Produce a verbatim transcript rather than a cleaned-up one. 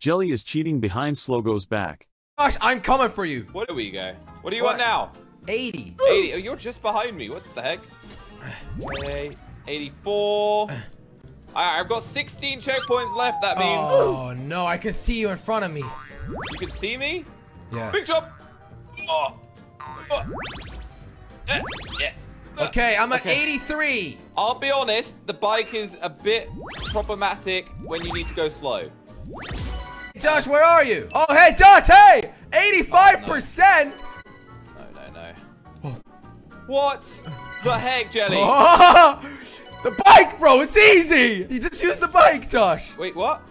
Jelly is cheating behind Slogo's back. Josh, I'm coming for you. What do we got? What do you what? want now? eighty. eighty. Oh, you're just behind me. What the heck? Okay. eighty-four. All right, I've got sixteen checkpoints left. That means. Oh no! I can see you in front of me. You can see me? Yeah. Big jump. Oh. Oh. Yeah. Yeah. Okay, I'm at okay. eighty-three. I'll be honest, the bike is a bit problematic when you need to go slow. Josh, where are you? Oh, hey, Josh, hey! eighty-five percent! Oh, no. no, no, no. What the heck, Jelly? Oh, the bike, bro, it's easy! You just use the bike, Josh. Wait, what?